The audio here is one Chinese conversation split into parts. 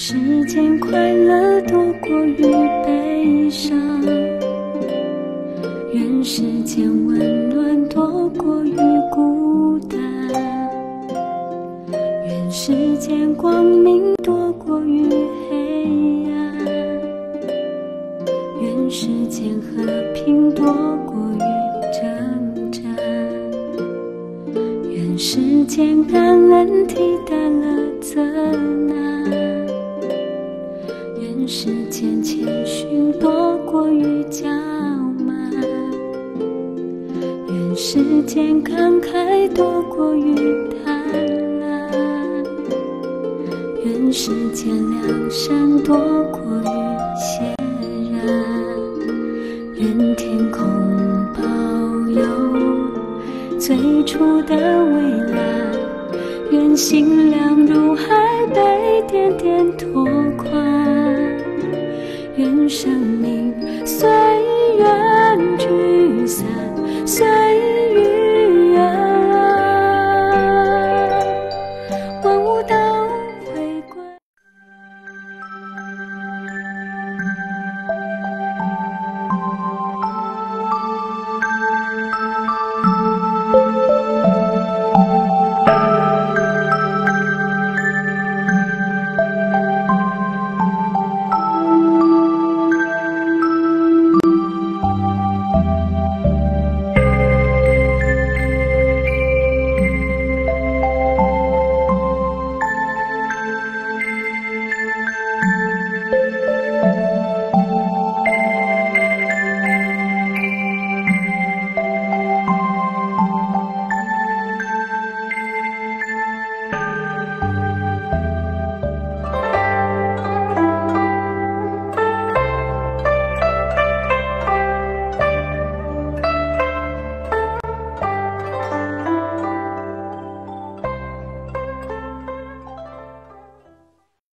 时间快乐多过于悲伤，愿世间温暖多过于孤单，愿世间光明多过于黑暗，愿世间和平多过于挣扎，愿世间感恩替代了责难，愿世间谦逊多过于骄慢，愿世间慷慨多过于贪婪，愿世间良善多过于邪恶，愿天空保佑最初的蔚蓝，愿心凉如海被点点拓宽，愿生命随缘聚散，随遇而安，万物都回归。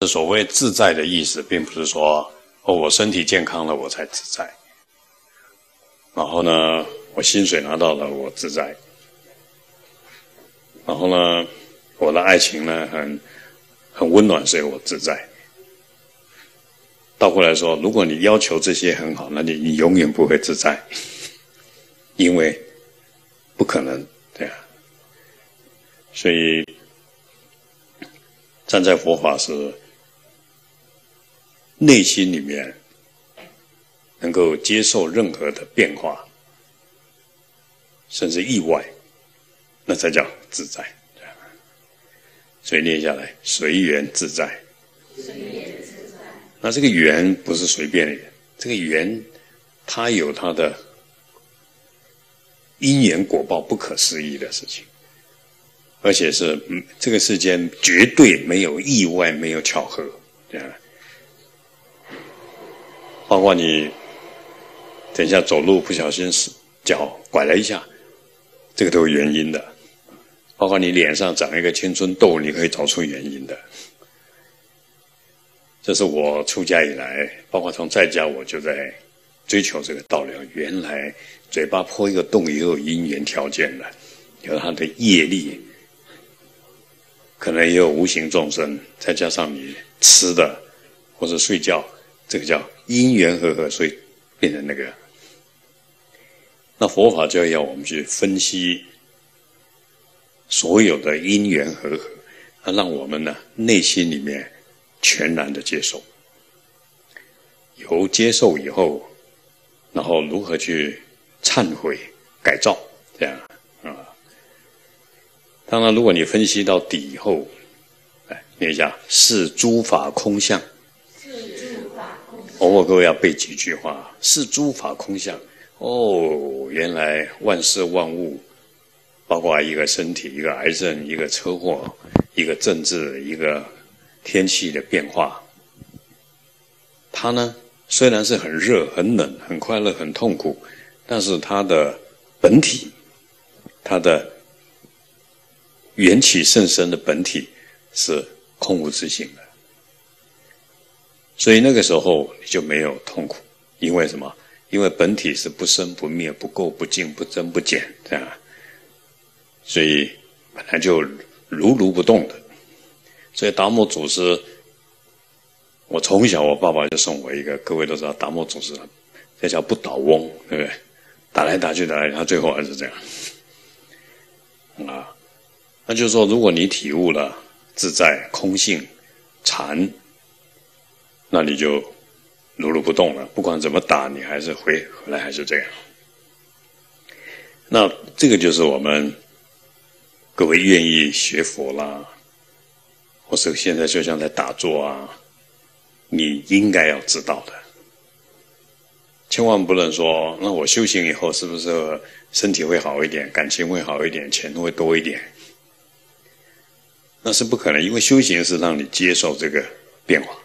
所谓自在的意思，并不是说哦，我身体健康了我才自在，然后呢，我薪水拿到了我自在，然后呢，我的爱情呢很温暖，所以我自在。倒过来说，如果你要求这些很好，那你永远不会自在，因为不可能，对啊。所以站在佛法是内心里面能够接受任何的变化，甚至意外，那才叫自在。所以念下来，随缘自在。随缘自在。那这个缘不是随便的缘，这个缘它有它的因缘果报，不可思议的事情，而且是这个世间绝对没有意外，没有巧合，这样。包括你等一下走路不小心脚拐了一下，这个都有原因的。包括你脸上长一个青春痘，你可以找出原因的。这是我出家以来，包括从在家，我就在追求这个道理。原来嘴巴破一个洞也有因缘条件的，有它的业力，可能也有无形众生，再加上你吃的或者睡觉，这个叫因缘和合，所以变成那个。那佛法就要我们去分析所有的因缘和合，那让我们呢内心里面全然的接受。由接受以后，然后如何去忏悔改造，这样啊。当然，如果你分析到底以后，来念一下是诸法空相。偶尔各位要背几句话，是诸法空相。哦，原来万事万物，包括一个身体、一个癌症、一个车祸、一个政治、一个天气的变化，它呢虽然是很热、很冷、很快乐、很痛苦，但是它的本体，它的缘起甚深的本体是空无自性的。所以那个时候你就没有痛苦，因为什么？因为本体是不生不灭、不垢不净、不增不减，这样，所以本来就如如不动的。所以达摩祖师我从小我爸爸就送我一个，各位都知道达摩祖师，这叫不倒翁，对不对？打来打去打来，他最后还是这样啊。那就是说，如果你体悟了自在空性禅，那你就如如不动了，不管怎么打，你还是回来还是这样。那这个就是我们各位愿意学佛啦，或是现在就像在打坐啊，你应该要知道的，千万不能说那我修行以后是不是身体会好一点，感情会好一点，钱会多一点，那是不可能，因为修行是让你接受这个变化，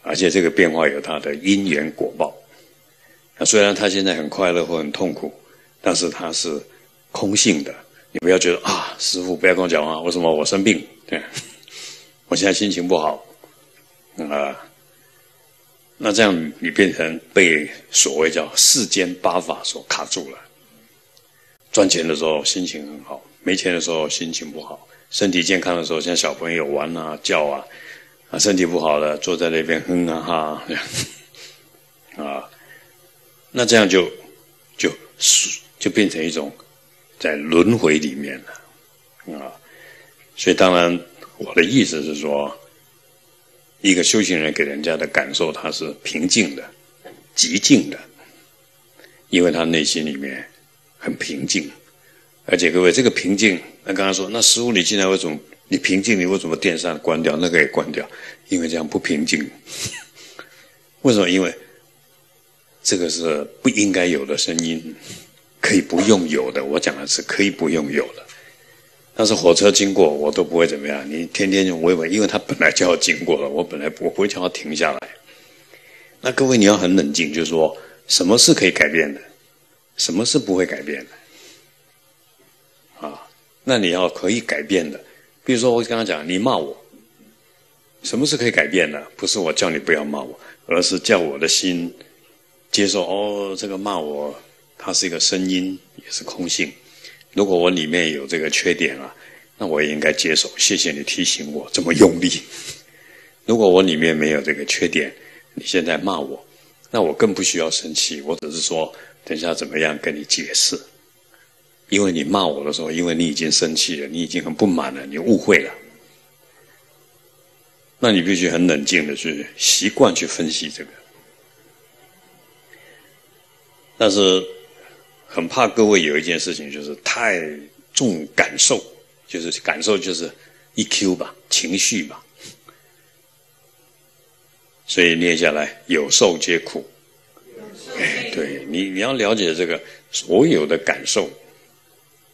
而且这个变化有它的因缘果报。那虽然他现在很快乐或很痛苦，但是他是空性的，你不要觉得啊，师父不要跟我讲啊，为什么我生病，对，我现在心情不好啊，那这样你变成被所谓叫世间八法所卡住了。赚钱的时候心情很好，没钱的时候心情不好，身体健康的时候像小朋友玩啊叫啊，啊身体不好了坐在那边哼啊哈这样啊，那这样就变成一种在轮回里面了啊。所以当然我的意思是说，一个修行人给人家的感受，他是平静的、极静的，因为他内心里面很平静。而且各位，这个平静，那刚才说，那师父你进来为什么你平静？你为什么电扇关掉，那个也关掉？因为这样不平静。为什么？因为这个是不应该有的声音，可以不用有的。我讲的是可以不用有的。但是火车经过我都不会怎么样，你天天就微微，因为它本来就要经过了，我不会叫它停下来。那各位你要很冷静，就是说什么是可以改变的，什么是不会改变的啊？那你要可以改变的，比如说我刚刚讲你骂我，什么是可以改变的？不是我叫你不要骂我，而是叫我的心接受，哦，这个骂我它是一个声音，也是空性。如果我里面有这个缺点啊，那我也应该接受，谢谢你提醒我这么用力。如果我里面没有这个缺点，你现在骂我，那我更不需要生气，我只是说等一下怎么样跟你解释。因为你骂我的时候，因为你已经生气了，你已经很不满了，你误会了。那你必须很冷静的去习惯去分析这个。但是很怕各位有一件事情，就是太重感受，就是感受就是 EQ 吧，情绪吧。所以念下来，有受皆苦。哎，对，你要了解这个所有的感受，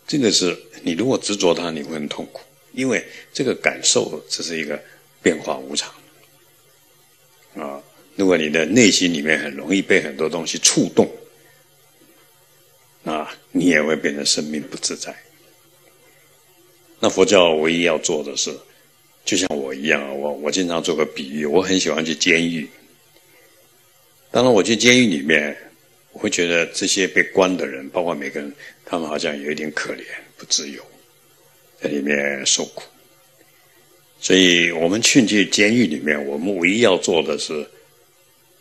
这个是你如果执着它，你会很痛苦，因为这个感受只是一个变化无常啊。如果你的内心里面很容易被很多东西触动，那你也会变成生命不自在。那佛教唯一要做的是，就像我一样，我经常做个比喻，我很喜欢去监狱。当然我去监狱里面，我会觉得这些被关的人，包括每个人，他们好像有一点可怜，不自由，在里面受苦。所以我们去监狱里面，我们唯一要做的是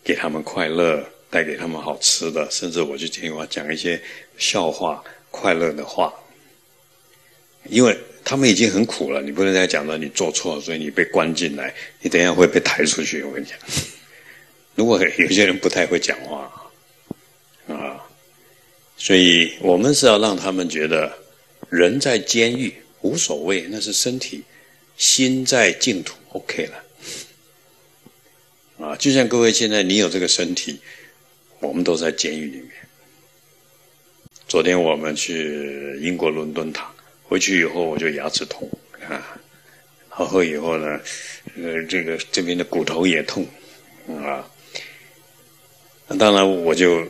给他们快乐，带给他们好吃的，甚至我去听我讲一些笑话、快乐的话，因为他们已经很苦了，你不能再讲到你做错，所以你被关进来，你等一下会被抬出去。我跟你讲，如果有些人不太会讲话啊，所以我们是要让他们觉得人在监狱无所谓，那是身体，心在净土 OK 了啊。就像各位现在你有这个身体，我们都在监狱里面。昨天我们去英国伦敦塔，回去以后我就牙齿痛啊，然后以后呢，这边的骨头也痛啊。那当然我就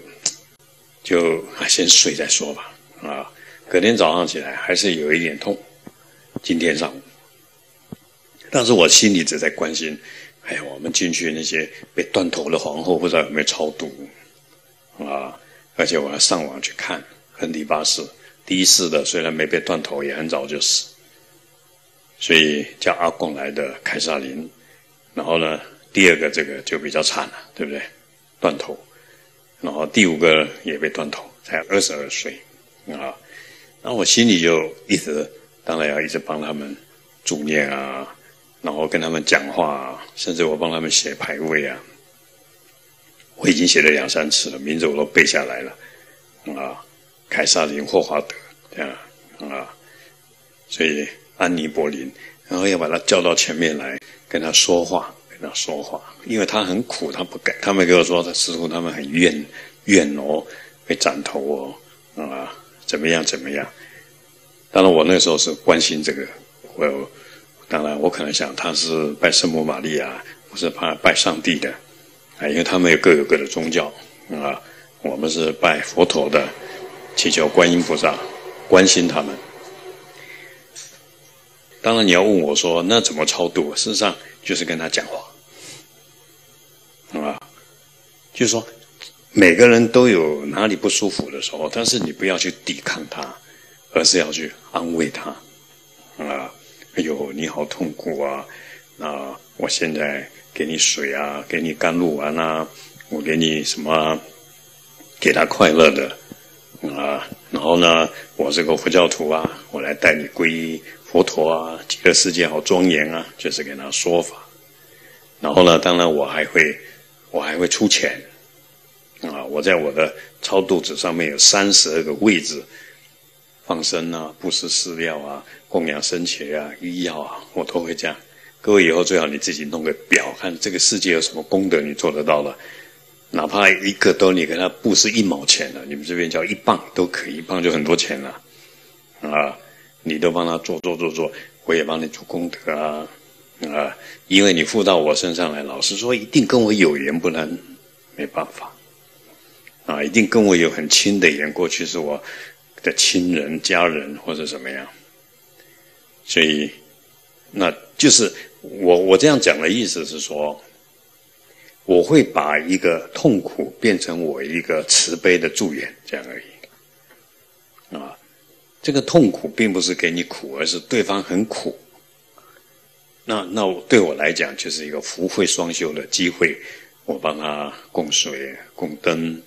先睡再说吧啊。隔天早上起来还是有一点痛，今天上午。但是我心里只在关心，哎呀，我们进去那些被断头的皇后不知道有没有超度。啊！而且我要上网去看亨利八世，第一世的虽然没被断头，也很早就死。所以叫阿贡来的凯撒琳，然后呢，第二个这个就比较惨了，对不对？断头，然后第五个也被断头，才22岁啊。然后我心里就一直，当然要一直帮他们助念啊，然后跟他们讲话啊，甚至我帮他们写牌位啊。我已经写了2、3次了，名字我都背下来了啊，凯撒林、霍华德这样啊，所以安妮·柏林，然后要把他叫到前面来，跟他说话。跟他说话，因为他很苦，他不敢。他们跟我说，师父他们很怨哦，被斩头哦，啊，怎么样怎么样？当然，我那时候是关心这个。我当然，我可能想他是拜圣母玛利亚，我是怕拜上帝的，啊，因为他们有各有各的宗教啊。我们是拜佛陀的，祈求观音菩萨关心他们。当然，你要问我说，那怎么超度？事实上，就是跟他讲话，啊，就是说，每个人都有哪里不舒服的时候，但是你不要去抵抗他，而是要去安慰他，啊，哎呦，你好痛苦啊！啊，我现在给你水啊，给你甘露丸啊，我给你什么啊，给他快乐的。啊，然后呢，我是个佛教徒啊，我来带你皈依佛陀啊，极乐世界好庄严啊，就是给他说法。然后呢，当然我还会出钱啊，我在我的超度纸上面有32个位置，放生啊、布施饲料啊、供养僧伽啊、医药啊，我都会这样。各位以后最好你自己弄个表，看这个世界有什么功德你做得到了。哪怕一个都你给他布施1毛钱了，你们这边叫1磅都可以，1磅就很多钱了，啊，你都帮他做，我也帮你做功德啊，啊，因为你付到我身上来，老实说一定跟我有缘，不然没办法，啊，一定跟我有很亲的缘，过去是我的亲人、家人或者怎么样，所以那就是我这样讲的意思是说。我会把一个痛苦变成我一个慈悲的助缘，这样而已。啊，这个痛苦并不是给你苦，而是对方很苦。那对我来讲，就是一个福慧双修的机会。我帮他供水、供灯，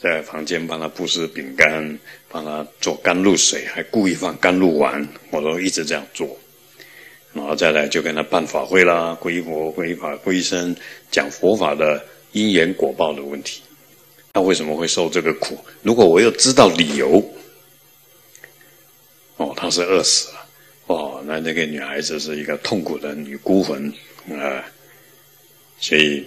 在房间帮他布施饼干，帮他做甘露水，还故意放甘露丸，我都一直这样做。然后再来就跟他办法会啦，皈依佛、皈依法、皈依僧，讲佛法的因缘果报的问题。他为什么会受这个苦？如果我又知道理由，哦，他是饿死了，哦，那个女孩子是一个痛苦的女孤魂啊，所以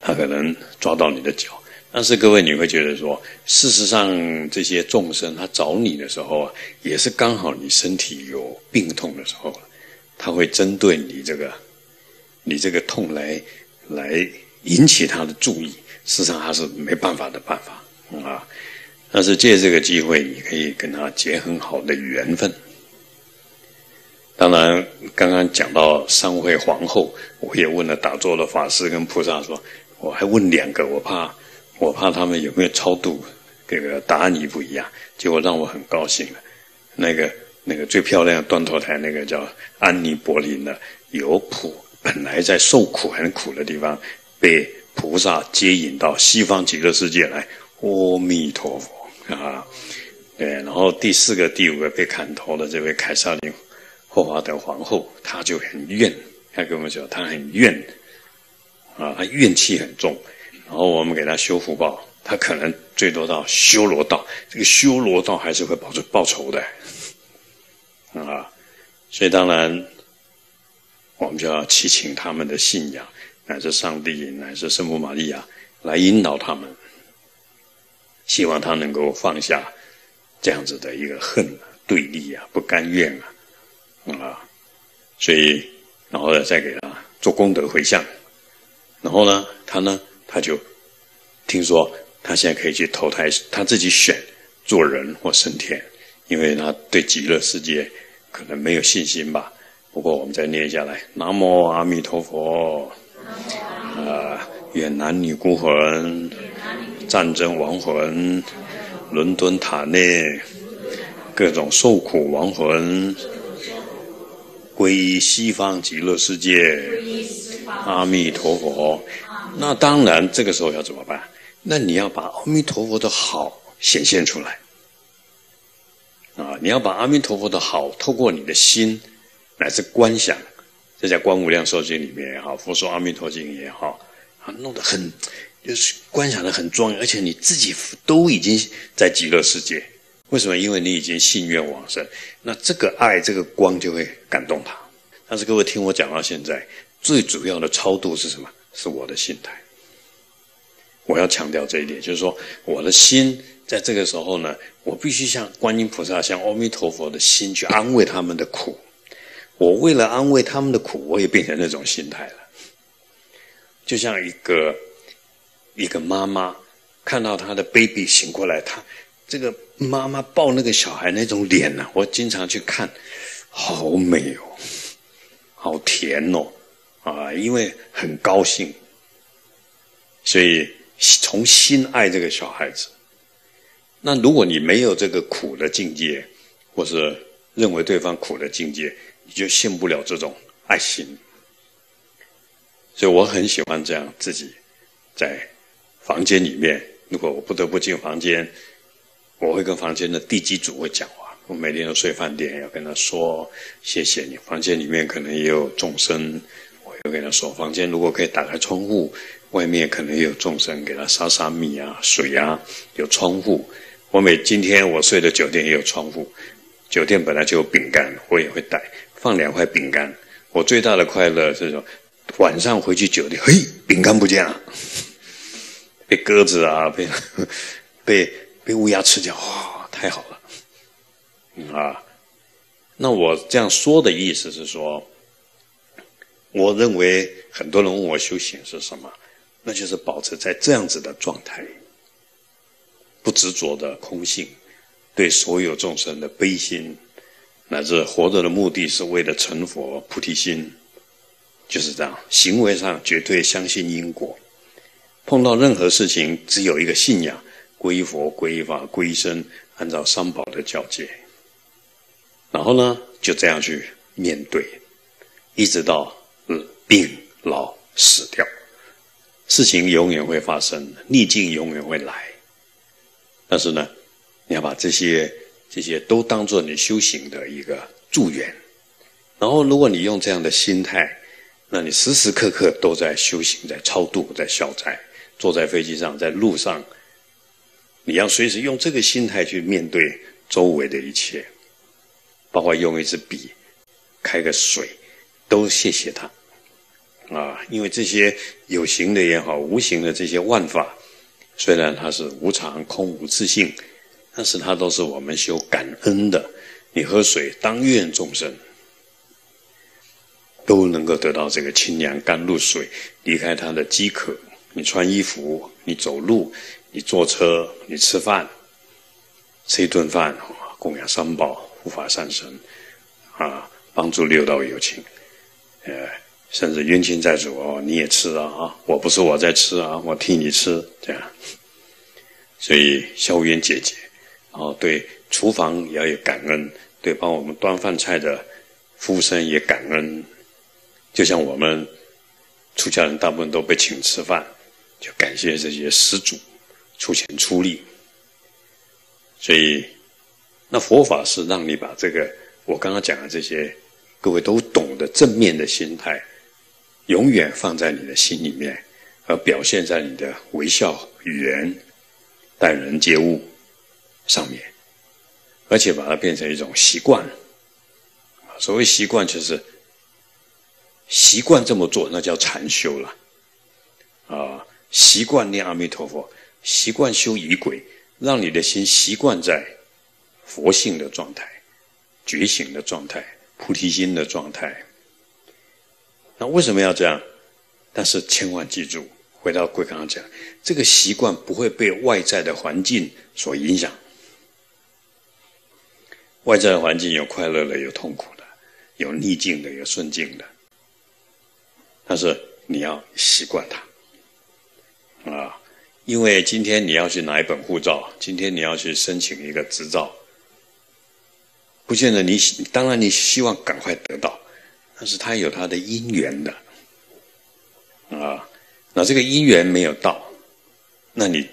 他可能抓到你的脚。但是各位你会觉得说，事实上这些众生他找你的时候啊，也是刚好你身体有病痛的时候，他会针对你这个痛来引起他的注意，事实上他是没办法的办法啊。但是借这个机会，你可以跟他结很好的缘分。当然，刚刚讲到三位皇后，我也问了打坐的法师跟菩萨说，我还问2个，我怕他们有没有超度，这个答案也不一样，结果让我很高兴了。那个最漂亮的断头台，那个叫安妮·柏林的，有谱，本来在受苦很苦的地方，被菩萨接引到西方极乐世界来，阿弥陀佛啊！对，然后第4个、第5个被砍头的这位凯撒琳·霍华德皇后，她就很怨，她跟我们说她很怨啊，她怨气很重。然后我们给他修福报，他可能最多到修罗道，这个修罗道还是会报仇的，啊，所以当然我们就要祈请他们的信仰，乃至上帝，乃至圣母玛利亚来引导他们，希望他能够放下这样子的一个恨啊、对立啊、不甘愿啊，啊，所以然后再给他做功德回向，然后呢，他就听说他现在可以去投胎，他自己选做人或升天，因为他对极乐世界可能没有信心吧。不过我们再念下来，南无阿弥陀佛，远南女孤魂、战争亡魂、伦敦塔内各种受苦亡魂，皈依西方极乐世界。阿弥陀佛。那当然，这个时候要怎么办？那你要把阿弥陀佛的好显现出来啊！你要把阿弥陀佛的好透过你的心乃至观想，这在《观无量寿经》里面也好，《佛说阿弥陀经》也好，啊，弄得很就是观想的很庄严，而且你自己都已经在极乐世界。为什么？因为你已经信愿往生，那这个爱这个光就会感动他。但是各位听我讲到现在，最主要的超度是什么？是我的心态。我要强调这一点，就是说我的心在这个时候呢，我必须像观音菩萨、像阿弥陀佛的心去安慰他们的苦。我为了安慰他们的苦，我也变成那种心态了。就像一个妈妈看到她的 baby 醒过来，她这个妈妈抱那个小孩那种脸啊，我经常去看，好美哦，好甜哦，啊，因为很高兴，所以从心爱这个小孩子。那如果你没有这个苦的境界，或是认为对方苦的境界，你就信不了这种爱心。所以我很喜欢这样，自己在房间里面，如果我不得不进房间，我会跟房间的地基主会讲话。我每天都睡饭店，要跟他说谢谢你。房间里面可能也有众生，我又跟他说，房间如果可以打开窗户，外面可能也有众生，给他撒撒米啊、水啊，有窗户。今天我睡的酒店也有窗户，酒店本来就有饼干，我也会带，放2块饼干。我最大的快乐是说，晚上回去酒店，嘿，饼干不见了，被鸽子啊，被乌鸦吃掉，哇，太好了，啊！那我这样说的意思是说，我认为很多人问我修行是什么，那就是保持在这样子的状态，不执着的空性，对所有众生的悲心，乃至活着的目的是为了成佛菩提心，就是这样。行为上绝对相信因果，碰到任何事情只有一个信仰。皈依佛、皈依法、皈依僧，按照三宝的教戒，然后呢，就这样去面对，一直到病老死掉。事情永远会发生，逆境永远会来。但是呢，你要把这些都当作你修行的一个助缘。然后，如果你用这样的心态，那你时时刻刻都在修行，在超度，在消灾。坐在飞机上，在路上。你要随时用这个心态去面对周围的一切，包括用一支笔、开个水，都谢谢他啊！因为这些有形的也好，无形的这些万法，虽然它是无常、空无自性，但是它都是我们修感恩的。你喝水，当愿众生都能够得到这个清凉甘露水，离开它的饥渴。你穿衣服，你走路。你坐车，你吃饭，吃一顿饭，供养三宝，护法善神，啊，帮助六道有情，甚至冤亲债主哦，你也吃啊，我不是我在吃啊，我替你吃，这样。所以消冤解结，然后对厨房也要有感恩，对帮我们端饭菜的服务生也感恩。就像我们出家人大部分都被请吃饭，就感谢这些施主。出钱出力，所以那佛法是让你把这个我刚刚讲的这些各位都懂的正面的心态，永远放在你的心里面，而表现在你的微笑、语言、待人接物上面，而且把它变成一种习惯。所谓习惯，就是习惯这么做，那叫禅修了啊！习惯念阿弥陀佛。习惯修仪轨，让你的心习惯在佛性的状态、觉醒的状态、菩提心的状态。那为什么要这样？但是千万记住，回到贵刚刚讲，这个习惯不会被外在的环境所影响。外在的环境有快乐的，有痛苦的，有逆境的，有顺境的，但是你要习惯它啊。因为今天你要去拿一本护照，今天你要去申请一个执照，不见得你当然你希望赶快得到，但是它有它的因缘的，那这个因缘没有到，那你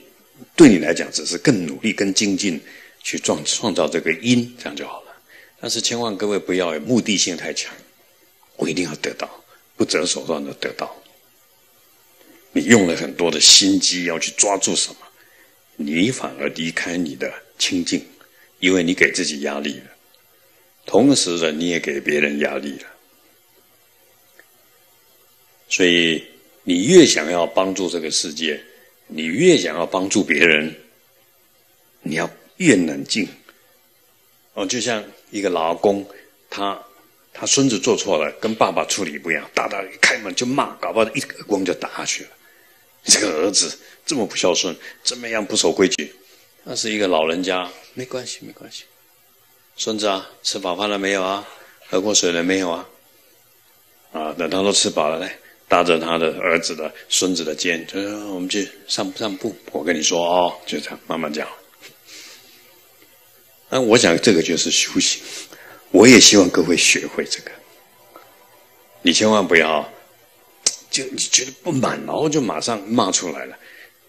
对你来讲只是更努力、更精进去创造这个因，这样就好了。但是千万各位不要目的性太强，我一定要得到，不择手段的得到。你用了很多的心机要去抓住什么，你反而离开你的清净，因为你给自己压力了，同时呢，你也给别人压力了。所以你越想要帮助这个世界，你越想要帮助别人，你要越冷静。就像一个老公，他孙子做错了，跟爸爸处理不一样，打一开门就骂，搞不好一个耳光就打下去了。这个儿子这么不孝顺，这么样不守规矩，那是一个老人家，没关系没关系，孙子啊，吃饱饭了没有啊？喝过水了没有啊？等他都吃饱了嘞，搭着他的儿子的孙子的肩，就说我们去散步。我跟你说就这样慢慢讲。那我想这个就是修行，我也希望各位学会这个。你千万不要就你觉得不满，然后就马上骂出来了。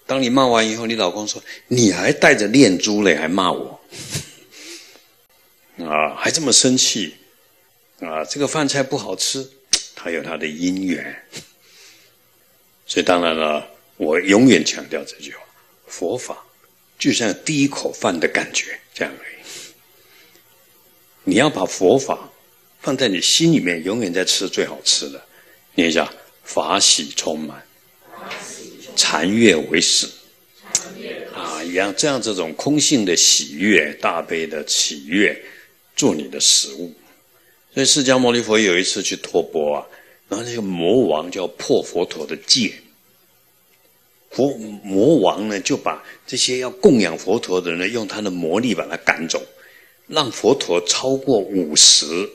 当你骂完以后，你老公说你还带着念珠嘞，还骂我还这么生气这个饭菜不好吃。他有他的因缘，所以当然了，我永远强调这句话：佛法就像第一口饭的感觉，这样而已。你要把佛法放在你心里面，永远在吃最好吃的。念一下：法喜充满，禅悦为始。一样这样这种空性的喜悦、大悲的喜悦，做你的食物。所以释迦牟尼佛有一次去托钵然后那个魔王就要破佛陀的戒，魔王呢就把这些要供养佛陀的人呢，用他的魔力把他赶走，让佛陀超过50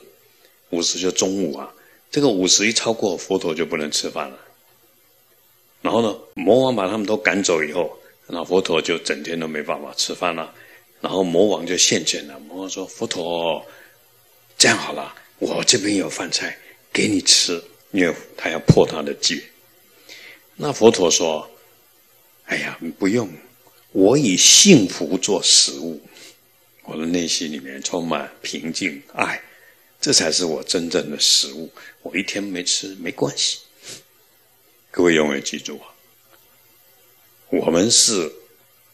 就中午这个50一超过，佛陀就不能吃饭了。然后呢，魔王把他们都赶走以后，那佛陀就整天都没办法吃饭了。然后魔王就现前了，魔王说：“佛陀，这样好了。”我这边有饭菜给你吃，因为他要破他的戒。那佛陀说：“哎呀，不用，我以幸福做食物，我的内心里面充满平静爱，这才是我真正的食物。我一天没吃没关系。”各位永远记住我们是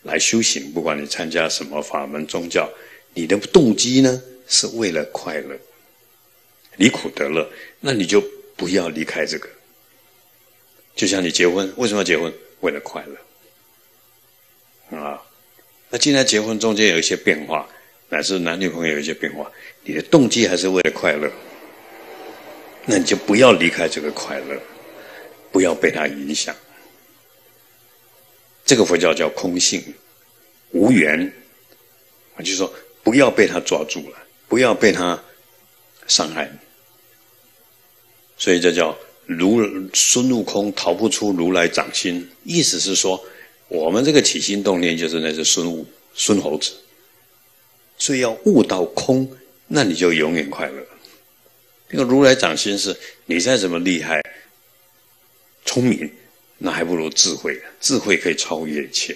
来修行，不管你参加什么法门宗教，你的动机呢是为了快乐。离苦得乐，那你就不要离开这个。就像你结婚，为什么要结婚？为了快乐那既然结婚中间有一些变化，乃至男女朋友有一些变化，你的动机还是为了快乐，那你就不要离开这个快乐，不要被它影响。这个佛教叫空性无缘，就是说不要被它抓住了，不要被它伤害你。所以这叫孙悟空逃不出如来掌心，意思是说我们这个起心动念就是那只孙猴子，所以要悟到空，那你就永远快乐。那个如来掌心是你再怎么厉害聪明，那还不如智慧，智慧可以超越一切。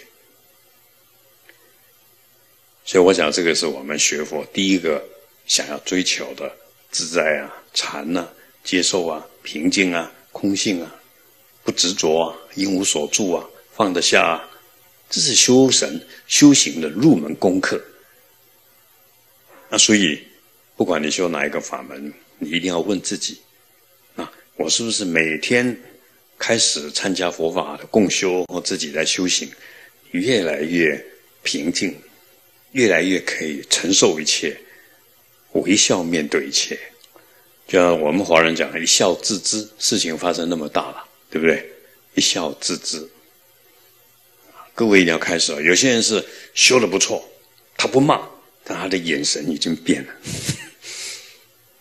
所以我想这个是我们学佛第一个想要追求的自在禅接受平静空性不执着因无所住放得下这是修行的入门功课。那所以不管你修哪一个法门，你一定要问自己我是不是每天开始参加佛法的共修或自己在修行，越来越平静，越来越可以承受一切，微笑面对一切。就像我们华人讲一笑置之，事情发生那么大了，对不对？一笑置之。各位一定要开始有些人是修得不错，他不骂，但他的眼神已经变了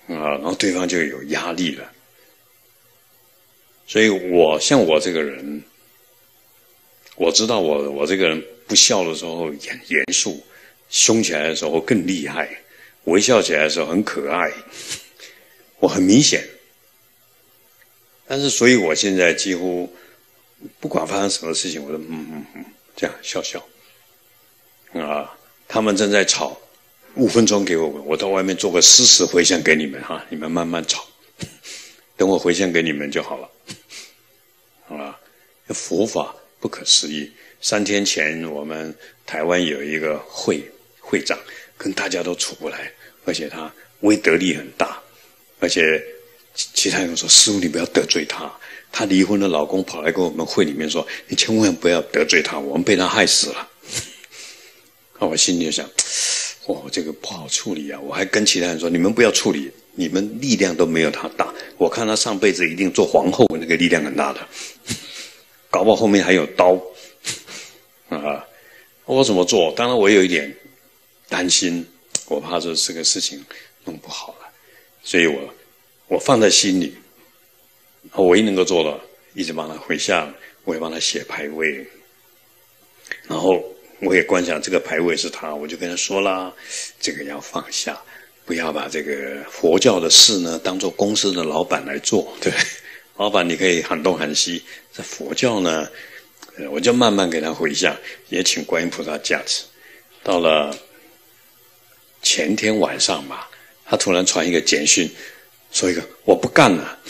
然后对方就有压力了。所以像我这个人，我知道我这个人不笑的时候严肃，凶起来的时候更厉害，微笑起来的时候很可爱，我很明显。但是所以我现在几乎不管发生什么事情，我都这样笑笑。啊，他们正在吵，5分钟给我，我到外面做个诗词回向给你们哈，你们慢慢吵，等我回向给你们就好了。啊，佛法不可思议。3天前我们台湾有一个会长，跟大家都处不来，而且他威德力很大，而且其他人说：“师父，你不要得罪他。”她离婚的老公跑来跟我们会里面说：“你千万不要得罪她，我们被她害死了。”啊，我心里就想，哦，这个不好处理啊！我还跟其他人说：“你们不要处理，你们力量都没有她大。我看她上辈子一定做皇后，那个力量很大的，搞不好后面还有刀。”啊，我怎么做？当然我有一点担心，我怕说这个事情弄不好了，所以我放在心里。我唯一能够做的，一直帮他回向，我也帮他写牌位，然后我也观想这个牌位是他，我就跟他说啦，这个要放下，不要把这个佛教的事呢当做公司的老板来做，对不对？老板你可以喊东喊西，这佛教呢，我就慢慢给他回向，也请观音菩萨加持。到了前天晚上吧，他突然传一个简讯，说一个我不干了。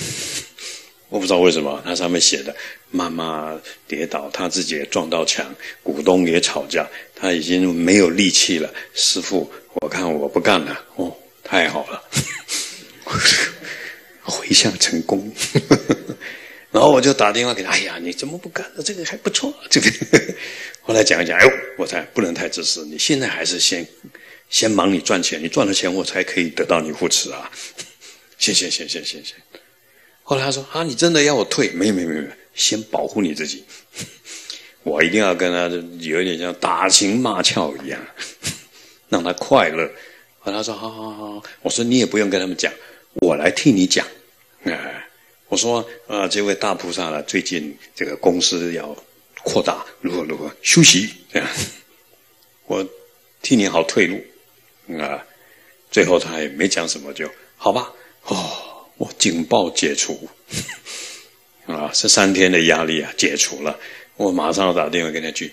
我不知道为什么，他上面写的妈妈跌倒，他自己也撞到墙，股东也吵架，他已经没有力气了。师父，我看我不干了。哦，太好了，回向成功。然后我就打电话给他，哎呀，你怎么不干了？这个还不错，这个。后来讲一讲，哎呦，我才不能太自私，你现在还是先忙你赚钱，你赚了钱我才可以得到你扶持啊。谢谢。后来他说：“啊，你真的要我退？没有，先保护你自己。我一定要跟他有一点像打情骂俏一样，让他快乐。”后来他说：“好。”我说：“你也不用跟他们讲，我来替你讲。”哎，我说：“这位大菩萨呢，最近这个公司要扩大，如何休息？这样，我替你好退路。”最后他也没讲什么，就好吧。哦。我警报解除，啊，这3天的压力啊解除了。我马上打电话跟他去，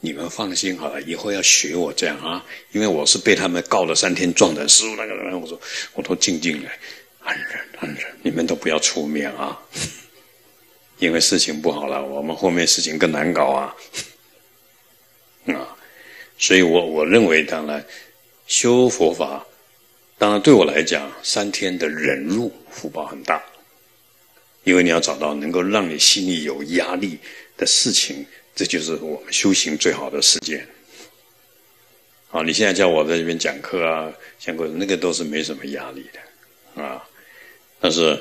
你们放心好了，以后要学我这样啊，因为我是被他们告了3天状的。师父那个人，我说我都静了，安忍，你们都不要出面啊，因为事情不好了，我们后面事情更难搞啊，啊，所以我认为，当然修佛法。当然对我来讲，3天的忍辱福报很大，因为你要找到能够让你心里有压力的事情，这就是我们修行最好的时间。啊，你现在叫我在这边讲课啊，讲课那个都是没什么压力的啊，但是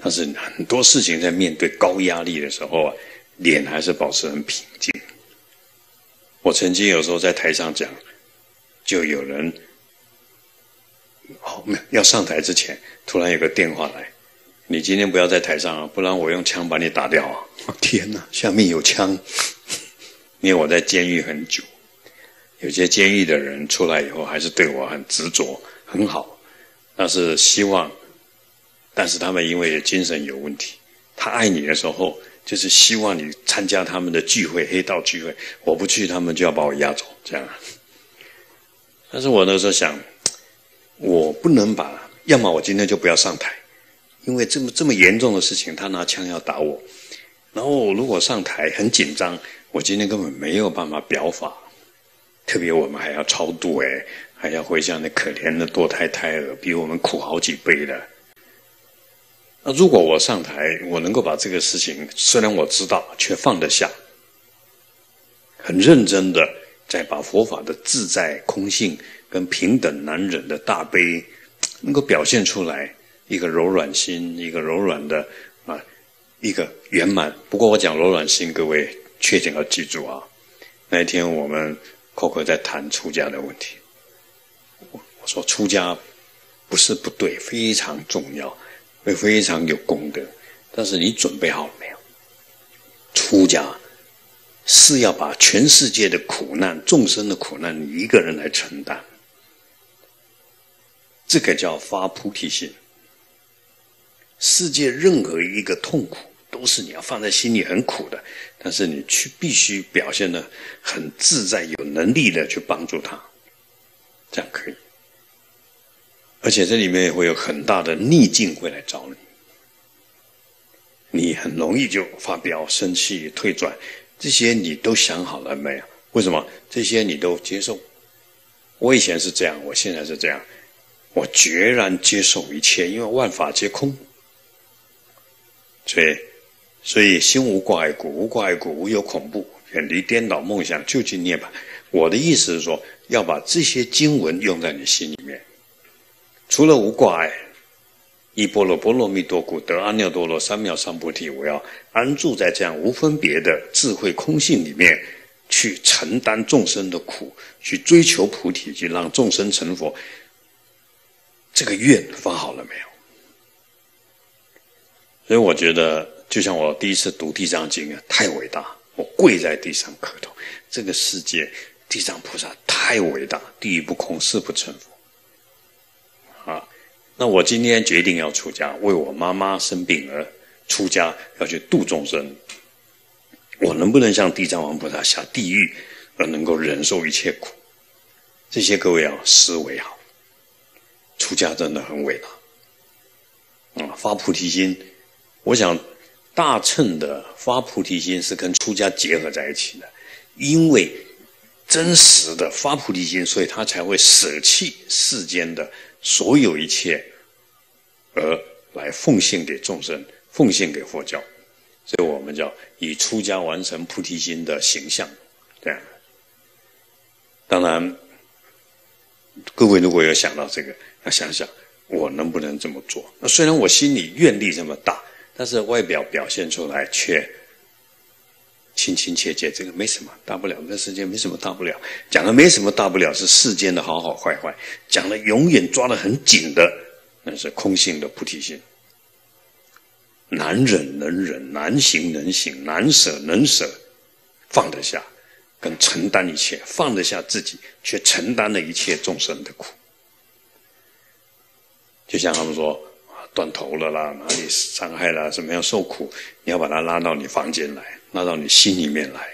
很多事情在面对高压力的时候啊，脸还是保持很平静。我曾经有时候在台上讲，就有人。哦，没有，要上台之前，突然有个电话来，你今天不要在台上啊，不然我用枪把你打掉啊！天哪，下面有枪！因为我在监狱很久，有些监狱的人出来以后还是对我很执着，很好，但是希望，但是他们因为精神有问题，他爱你的时候，就是希望你参加他们的聚会，黑道聚会，我不去，他们就要把我押走，这样。但是我那时候想。我不能把，要么我今天就不要上台，因为这么严重的事情，他拿枪要打我，然后我如果上台很紧张，我今天根本没有办法表法，特别我们还要超度还要回向那可怜的堕胎胎儿，比我们苦好几倍的。那如果我上台，我能够把这个事情，虽然我知道，却放得下，很认真的再把佛法的自在空性。跟平等难忍的大悲能够表现出来，一个柔软心，一个柔软的啊，一个圆满。不过我讲柔软心，各位缺点要记住啊。那一天我们 Coco 在谈出家的问题，我说出家不是不对，非常重要，会非常有功德。但是你准备好了没有？出家是要把全世界的苦难、众生的苦难，你一个人来承担。这个叫发菩提心。世界任何一个痛苦都是你要放在心里很苦的，但是你去必须表现得很自在，有能力的去帮助他，这样可以。而且这里面也会有很大的逆境会来找你，你很容易就发飙、生气、退转，这些你都想好了没有？为什么？这些你都接受。我以前是这样，我现在是这样，我决然接受一切，因为万法皆空。所以心无挂碍故，无挂碍故，无有恐怖，远离颠倒梦想，究竟涅槃。我的意思是说，要把这些经文用在你心里面。除了无挂碍，依般若波罗蜜多故，得阿耨多罗三藐三菩提。我要安住在这样无分别的智慧空性里面，去承担众生的苦，去追求菩提，去让众生成佛。这个愿发好了没有？所以我觉得，就像我第一次读《地藏经》啊，太伟大！我跪在地上磕头，这个世界地藏菩萨太伟大，地狱不空，誓不成佛。啊，那我今天决定要出家，为我妈妈生病而出家，要去度众生。我能不能像地藏王菩萨下地狱，而能够忍受一切苦？这些各位啊，思维好，出家真的很伟大。啊，发菩提心。我想，大乘的发菩提心是跟出家结合在一起的，因为真实的发菩提心，所以他才会舍弃世间的所有一切，而来奉献给众生，奉献给佛教。所以我们叫以出家完成菩提心的形象，这样。当然，各位如果有想到这个，要想想我能不能这么做。那虽然我心里愿力这么大，但是外表表现出来却亲亲切切，这个没什么大不了，这世界没什么大不了。讲的没什么大不了是世间的好好坏坏，讲的永远抓得很紧的，那是空性的菩提心。难忍能忍，难行能行，难舍能舍，放得下，跟承担一切，放得下自己，却承担了一切众生的苦。就像他们说，断头了啦，哪里伤害啦，怎么样受苦，你要把它拉到你房间来，拉到你心里面来，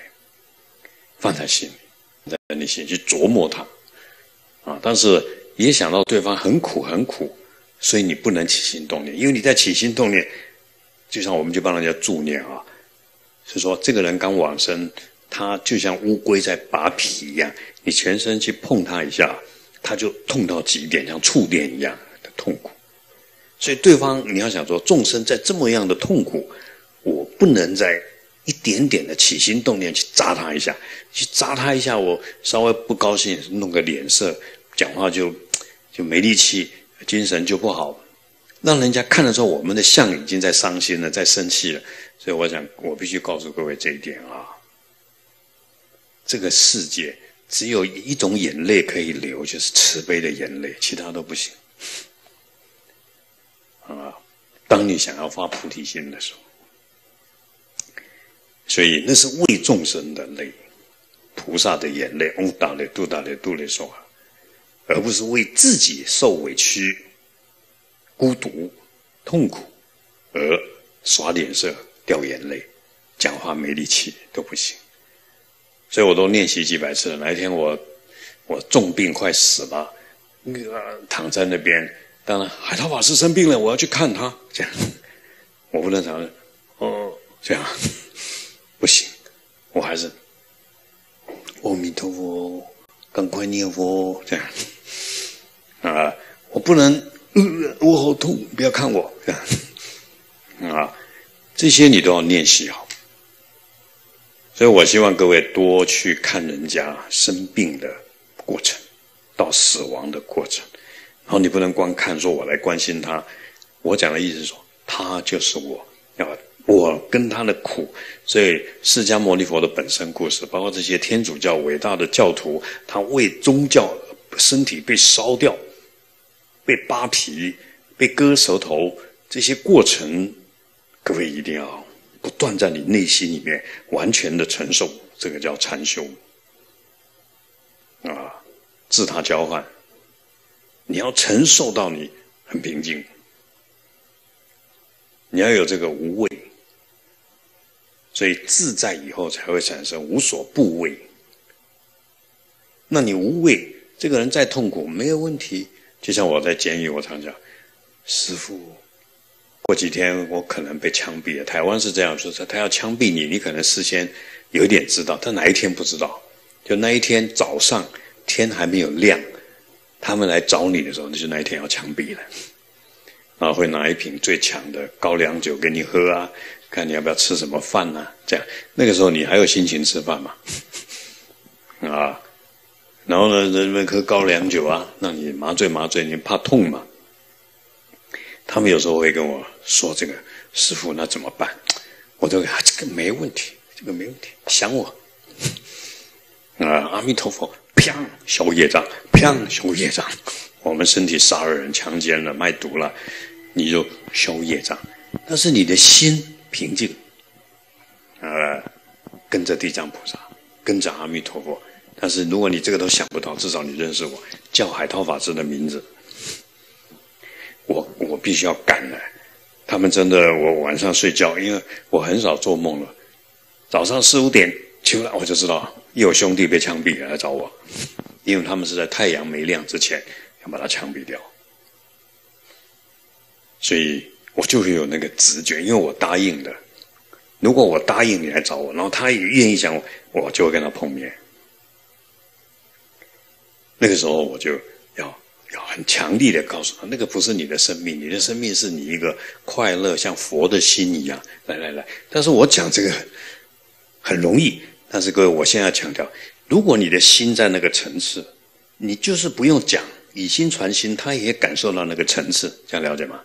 放在心里，在你心去琢磨它啊。但是也想到对方很苦很苦，所以你不能起心动念，因为你在起心动念，就像我们去帮人家助念啊，是说这个人刚往生，他就像乌龟在拔皮一样，你全身去碰他一下，他就痛到极点，像触电一样的痛苦。所以对方你要想说，众生在这么样的痛苦，我不能在一点点的起心动念去扎他一下，我稍微不高兴，弄个脸色，讲话就没力气，精神就不好，让人家看得出我们的相已经在伤心了，在生气了。所以我想，我必须告诉各位这一点啊，这个世界只有一种眼泪可以流，就是慈悲的眼泪，其他都不行。啊，当你想要发菩提心的时候，所以那是为众生的泪，菩萨的眼泪，嗡达咧嘟达咧嘟咧说，而不是为自己受委屈、孤独、痛苦而耍脸色、掉眼泪、讲话没力气都不行。所以我都练习几百次了。哪一天我重病快死了，躺在那边。当然，海涛法师生病了，我要去看他。这样，我不能常哦，这样不行，我还是阿弥陀佛，赶快念佛。这样啊，我不能我好痛，不要看我。这样啊，这些你都要练习好。所以我希望各位多去看人家生病的过程，到死亡的过程。然后你不能光看说我来关心他，我讲的意思是说他就是我，我跟他的苦。所以释迦牟尼佛的本身故事，包括这些天主教伟大的教徒，他为宗教身体被烧掉、被扒皮、被割舌头，这些过程各位一定要不断在你内心里面完全的承受，这个叫禅修啊，自他交换，你要承受到你很平静，你要有这个无畏，所以自在以后才会产生无所不畏。那你无畏，这个人再痛苦没有问题。就像我在监狱，我常讲，师父，过几天我可能被枪毙了。台湾是这样说，他要枪毙你，你可能事先有一点知道，但哪一天不知道？就那一天早上天还没有亮，他们来找你的时候，就是那一天要枪毙了。然后会拿一瓶最强的高粱酒给你喝啊，看你要不要吃什么饭啊，这样那个时候你还有心情吃饭吗？啊，然后呢，人们喝高粱酒啊，让你麻醉麻醉，你怕痛嘛。他们有时候会跟我说这个，师父那怎么办？我都啊，这个没问题，这个没问题，想我啊，阿弥陀佛，啪，消业障，啪，消业障。我们身体杀了人、强奸了、卖毒了，你就消业障。但是你的心平静，跟着地藏菩萨，跟着阿弥陀佛。但是如果你这个都想不到，至少你认识我，叫海涛法师的名字，我必须要赶来。他们真的，我晚上睡觉，因为我很少做梦了。早上4、5点起来，我就知道又有兄弟被枪毙了来找我，因为他们是在太阳没亮之前要把他枪毙掉，所以我就会有那个直觉，因为我答应的。如果我答应你来找我，然后他也愿意想我，我就会跟他碰面。那个时候我就要很强力的告诉他，那个不是你的生命，你的生命是你一个快乐像佛的心一样，来来来。但是我讲这个很容易，但是各位，我现在强调，如果你的心在那个层次，你就是不用讲，以心传心，他也感受到那个层次，这样了解吗？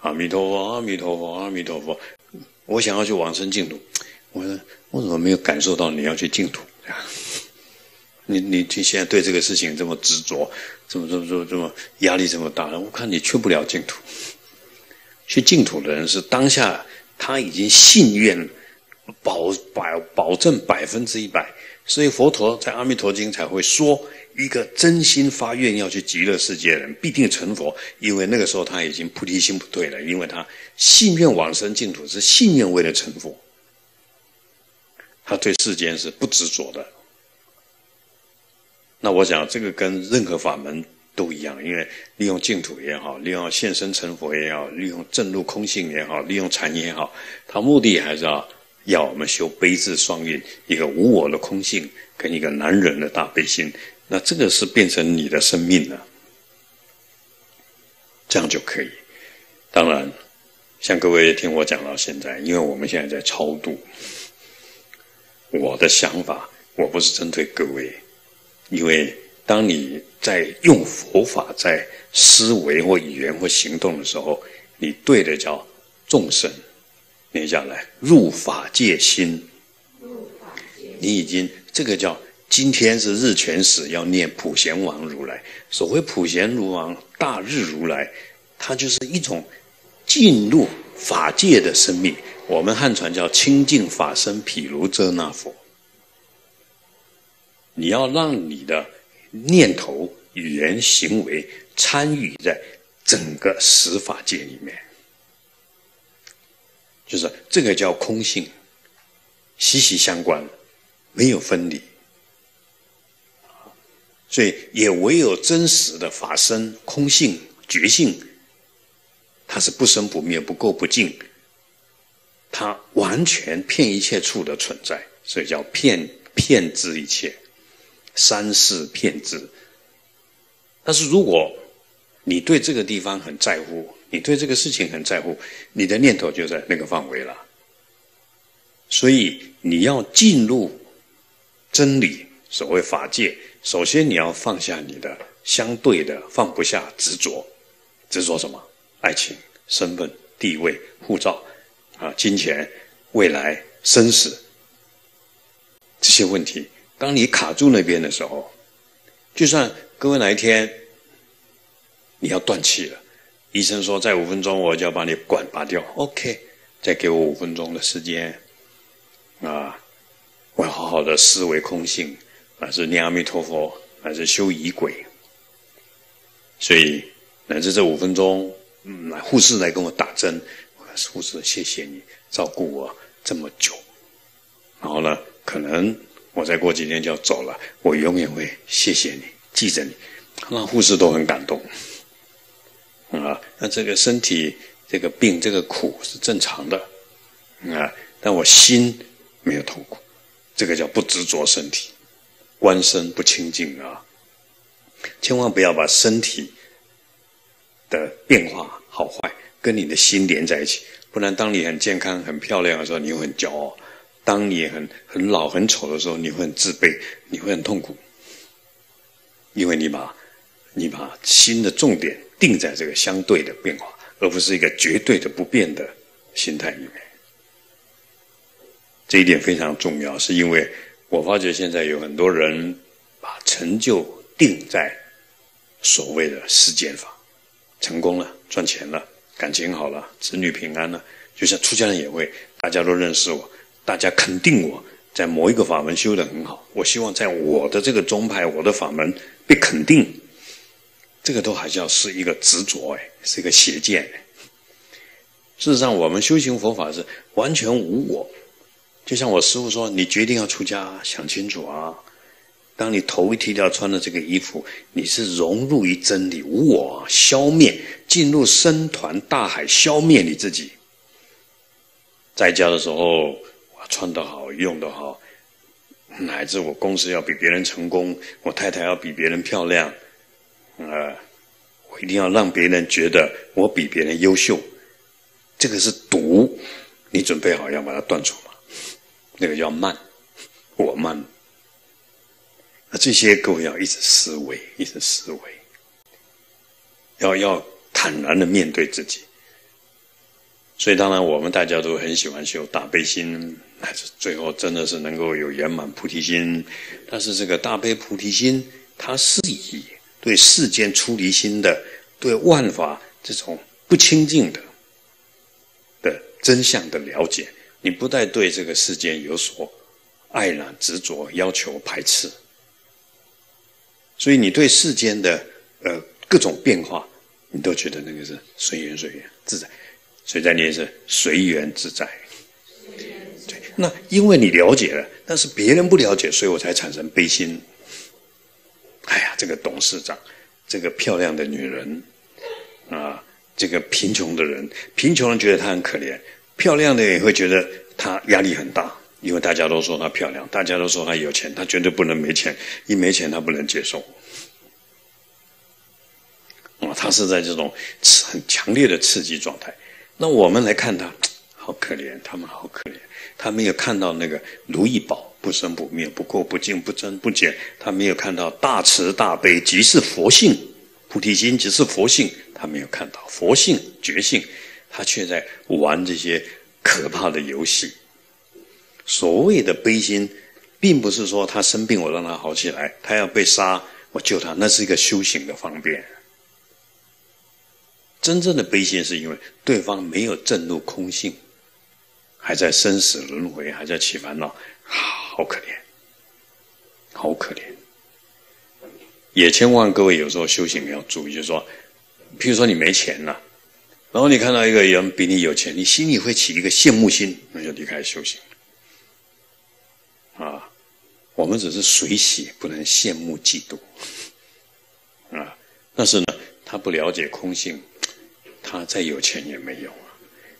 阿弥陀佛，阿弥陀佛，阿弥陀佛。我想要去往生净土，我说我怎么没有感受到你要去净土？你现在对这个事情这么执着，这么压力这么大，我看你去不了净土。去净土的人是当下他已经信愿保证100%，所以佛陀在《阿弥陀经》才会说，一个真心发愿要去极乐世界的人必定成佛，因为那个时候他已经菩提心不退了，因为他信愿往生净土是信愿为了成佛，他对世间是不执着的。那我想这个跟任何法门都一样，因为利用净土也好，利用现身成佛也好，利用证入空性也好，利用禅也好，他目的还是要我们修悲智双运，一个无我的空性跟一个男人的大悲心，那这个是变成你的生命了，这样就可以。当然像各位听我讲到现在，因为我们现在在超度，我的想法我不是针对各位，因为当你在用佛法在思维或语言或行动的时候，你对的叫众生，念下来，入法界心，你已经这个叫今天是日全食，要念普贤王如来。所谓普贤如王大日如来，它就是一种进入法界的生命，我们汉传叫清净法身毗卢遮那佛。你要让你的念头、语言、行为参与在整个十法界里面，就是这个叫空性，息息相关，没有分离。所以也唯有真实的法身、空性、觉性，它是不生不灭、不垢不净，它完全遍一切处的存在，所以叫遍知一切。三世遍知。但是如果你对这个地方很在乎，你对这个事情很在乎，你的念头就在那个范围了。所以你要进入真理，所谓法界，首先你要放下你的相对的放不下执着，执着什么？爱情、身份、地位、护照、金钱、未来、生死，这些问题。当你卡住那边的时候，就算各位哪一天你要断气了，医生说在5分钟我就要把你管拔掉 ，OK， 再给我5分钟的时间，我要好好的思维空性，还是念阿弥陀佛，还是修仪轨。所以乃至这5分钟，护士来跟我打针，护士谢谢你照顾我，这么久，然后呢，可能我再过几天就要走了，我永远会谢谢你，记着你。那护士都很感动，啊，那这个身体这个病这个苦是正常的，啊，但我心没有痛苦，这个叫不执着身体，观身不清净啊，千万不要把身体的变化好坏跟你的心连在一起。不然当你很健康很漂亮的时候你会很骄傲，当你很老很丑的时候你会很自卑，你会很痛苦，因为你把心的重点定在这个相对的变化，而不是一个绝对的不变的心态里面。这一点非常重要，是因为我发觉现在有很多人把成就定在所谓的世间法，成功了，赚钱了，感情好了，子女平安了，就像出家人也会，大家都认识我，大家肯定我在某一个法门修得很好，我希望在我的这个宗派我的法门被肯定，这个都还叫是一个执着，是一个邪见。事实上我们修行佛法是完全无我，就像我师父说，你决定要出家想清楚啊，当你头一剃掉穿的这个衣服，你是融入于真理无我，消灭，进入僧团大海，消灭你自己。在家的时候我穿得好用得好，乃至我公司要比别人成功，我太太要比别人漂亮，我一定要让别人觉得我比别人优秀，这个是毒，你准备好要把它断除吗？那个叫慢，我慢。那这些各位要一直思维，一直思维，要坦然的面对自己。所以当然我们大家都很喜欢修大悲心，乃至最后真的是能够有圆满菩提心。但是这个大悲菩提心，它是以对世间出离心的，对万法这种不清净的真相的了解，你不再对这个世间有所爱染、执着、要求、排斥，所以你对世间的各种变化，你都觉得那个是随缘随缘自在，所以在念是随缘自在。对，那因为你了解了，但是别人不了解，所以我才产生悲心。哎呀，这个董事长，这个漂亮的女人啊，这个贫穷的人，贫穷人觉得她很可怜，漂亮的也会觉得她压力很大。因为大家都说她漂亮，大家都说她有钱，她绝对不能没钱，一没钱她不能接受。她是在这种很强烈的刺激状态。那我们来看她，好可怜，他们好可怜，她没有看到那个如意宝，不生不灭，不垢不净，不增不减，她没有看到大慈大悲即是佛性，菩提心即是佛性，她没有看到佛性觉性，她却在玩这些可怕的游戏。所谓的悲心，并不是说他生病我让他好起来，他要被杀我救他，那是一个修行的方便。真正的悲心是因为对方没有证入空性，还在生死轮回，还在起烦恼，好可怜，好可怜。也千万各位有时候修行要注意，就是说，譬如说你没钱了，然后你看到一个人比你有钱，你心里会起一个羡慕心，那就离开修行。啊，我们只是随喜，不能羡慕嫉妒啊。但是呢，他不了解空性，他再有钱也没用啊。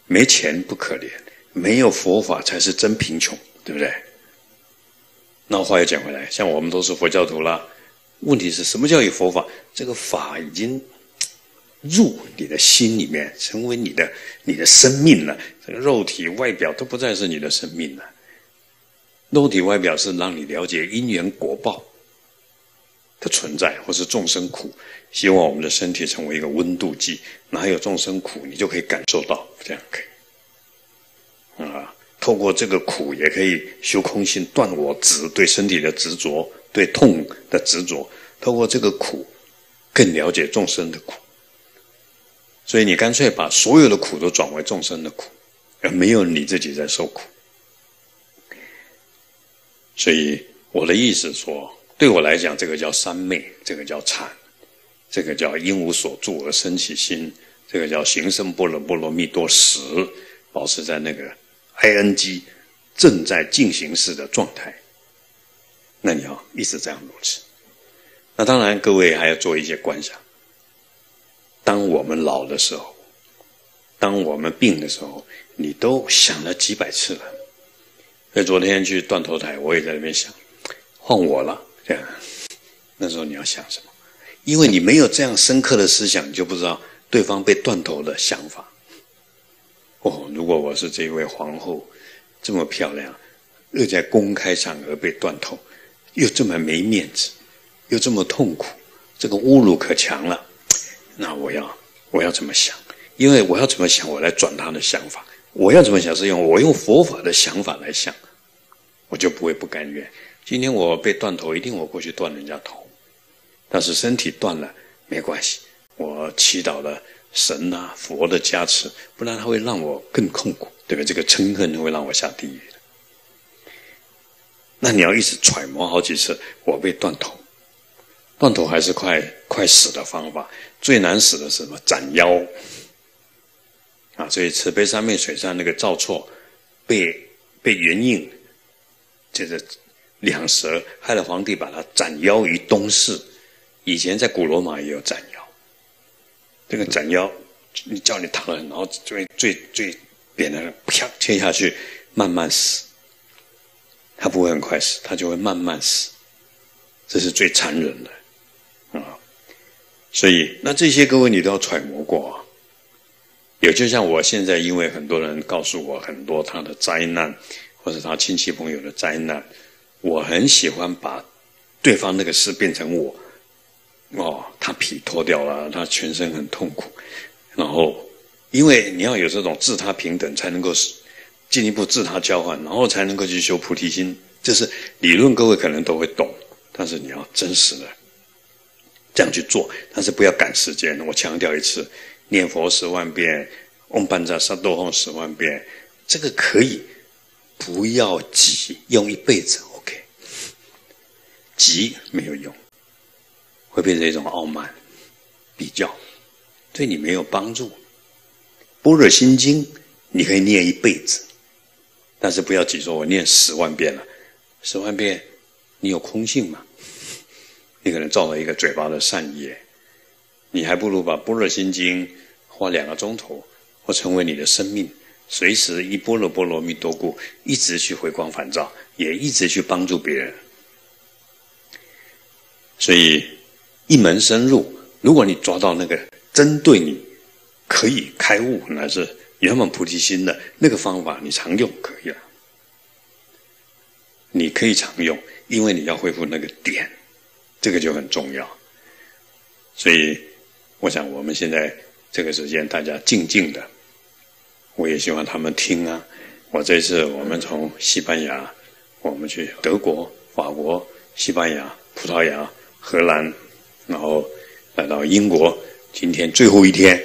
没钱不可怜，没有佛法才是真贫穷，对不对？那话又讲回来，像我们都是佛教徒啦，问题是什么叫有佛法？这个法已经入你的心里面，成为你的生命了。这个肉体外表都不再是你的生命了。肉体外表是让你了解因缘果报的存在，或是众生苦，希望我们的身体成为一个温度计，哪有众生苦你就可以感受到，这样可以啊。透过这个苦也可以修空性，断我执，对身体的执着，对痛的执着，透过这个苦更了解众生的苦，所以你干脆把所有的苦都转为众生的苦，而没有你自己在受苦。所以我的意思说，对我来讲，这个叫三昧，这个叫禅，这个叫因无所住而生其心，这个叫行深般若波罗蜜多时，保持在那个 ing 正在进行时的状态，那你要一直这样如此。那当然，各位还要做一些观想。当我们老的时候，当我们病的时候，你都想了几百次了。所以昨天去断头台，我也在那边想，换我了这样。那时候你要想什么？因为你没有这样深刻的思想，你就不知道对方被断头的想法。哦，如果我是这位皇后，这么漂亮，又在公开场合被断头，又这么没面子，又这么痛苦，这个侮辱可强了。那我要怎么想？因为我要怎么想，我来转他的想法。我要怎么想是我用佛法的想法来想，我就不会不甘愿。今天我被断头，一定我过去断人家头，但是身体断了没关系，我祈祷了神啊佛的加持，不然他会让我更痛苦，对不对？这个嗔恨会让我下地狱的。那你要一直揣摩好几次，我被断头，断头还是快死的方法，最难死的是什么？斩妖啊！所以慈悲三昧水上那个赵错被袁应这个两舌害了皇帝，把他斩妖于东市。以前在古罗马也有斩妖，这个斩妖，你叫你躺了，然后最扁的人啪切下去，慢慢死。他不会很快死，他就会慢慢死，这是最残忍的啊！所以那这些各位你都要揣摩过啊。也就像我现在，因为很多人告诉我很多他的灾难，或者他亲戚朋友的灾难。我很喜欢把对方那个事变成我，哦，他皮脱掉了，他全身很痛苦，然后因为你要有这种自他平等，才能够进一步自他交换，然后才能够去修菩提心。这是理论，各位可能都会懂，但是你要真实的这样去做，但是不要赶时间。我强调一次，念佛10万遍，嗡班扎萨多吽10万遍，这个可以，不要急，用一辈子。急没有用，会变成一种傲慢、比较，对你没有帮助。般若心经你可以念一辈子，但是不要急说我念10万遍了，10万遍你有空性吗？你可能造了一个嘴巴的善业，你还不如把般若心经花2个钟头，或成为你的生命，随时依般若波罗蜜多故，一直去回光返照，也一直去帮助别人。所以一门深入，如果你抓到那个针对你可以开悟乃至圆满菩提心的那个方法，你常用可以了，你可以常用，因为你要恢复那个点，这个就很重要。所以我想我们现在这个时间大家静静的，我也希望他们听啊。我这次我们从西班牙，我们去德国、法国、西班牙、葡萄牙、荷兰，然后来到英国，今天最后一天